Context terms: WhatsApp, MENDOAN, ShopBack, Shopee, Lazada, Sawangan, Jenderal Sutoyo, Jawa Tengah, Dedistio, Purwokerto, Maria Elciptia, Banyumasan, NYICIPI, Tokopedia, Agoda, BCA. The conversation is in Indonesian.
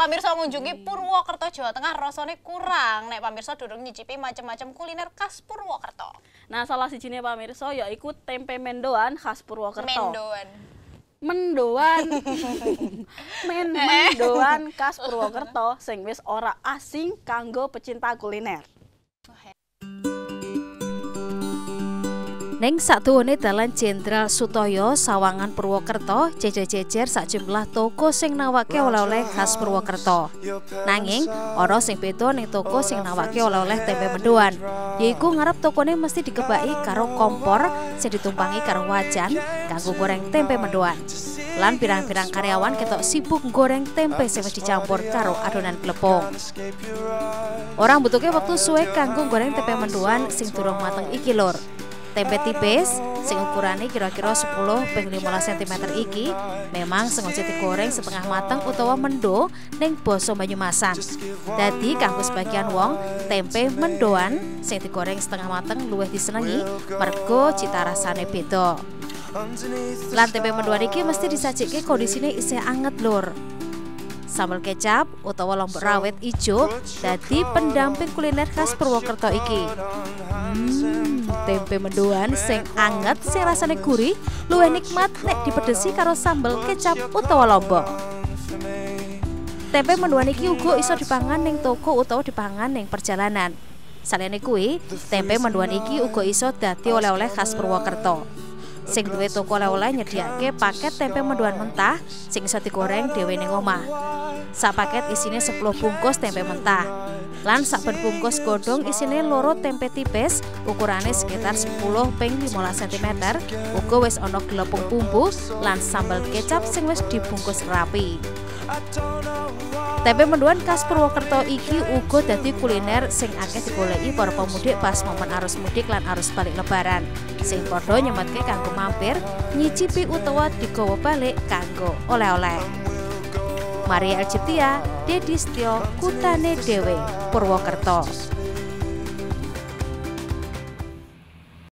pamirsa ngunjungi Purwokerto Jawa Tengah rasane kurang nek pamirsa durung nyicipi macam-macam kuliner khas Purwokerto. Nah, salah sijine pamirsa yaiku tempe mendoan khas Purwokerto. Mendoan khas Purwokerto sing wis ora asing kanggo pecinta kuliner. Neng sakduwene dalan Jenderal Sutoyo Sawangan Purwokerto jejer-jejer sakjumlah toko sing nawake oleh-oleh khas Purwokerto. Nanging ana sing beda ning toko sing nawake oleh-oleh tempe mendoan. Yaiku ngarep tokone mesti dikebaki karo kompor sing ditumpangi karo wajan kanggo goreng tempe mendoan. Lan pirang-pirang karyawan ketok sibuk goreng tempe sing wis dicampur karo adonan klepung. Orang butuhke wektu suwe kanggo goreng tempe mendoan sing durung mateng iki lur. Tempe tipis, sing ukurane kira-kira 10–15 cm iki, memang sengaja digoreng setengah mateng utawa mendo ning basa Banyumasan. Dadi kanggo sebagian wong, tempe mendoan sing digoreng setengah mateng luwih disenengi, mergo cita rasane beda. Lan tempe mendoan iki mesti disajike kondisine isih anget lur. Sambal kecap utawa lombok rawit ijo dadi pendamping kuliner khas Purwokerto iki. Tempe mendoan sing anget sing rasane gurih luwih nikmat nek dipedhesi karo sambal kecap utawa lombok. Tempe mendoan iki uga iso dipangan ning toko utawa dipangan ning perjalanan. Saliyane kuwi, tempe mendoan iki uga iso dadi oleh-oleh khas Purwokerto. Sing duwe toko oleh-oleh nyediake paket tempe mendoan mentah sing iso digoreng dhewe ning omah. Sak paket isine 10 bungkus tempe mentah. Lan saben bungkus godhong isine 2 tempe tipis ukurane sekitar 10–15 cm. Uga wis ana glepung bumbu lan sambal kecap sing wis dibungkus rapi. Tempe mendoan khas Purwokerto iki uga dadi kuliner sing akeh digoleki para pemudik pas momen arus mudik lan arus balik lebaran. Sing padha nyemetke kanggo mampir, nyicipi utawa digawa balik kanggo oleh-oleh. Maria Elciptia, Dedistio, kutane dhewe Purwokerto.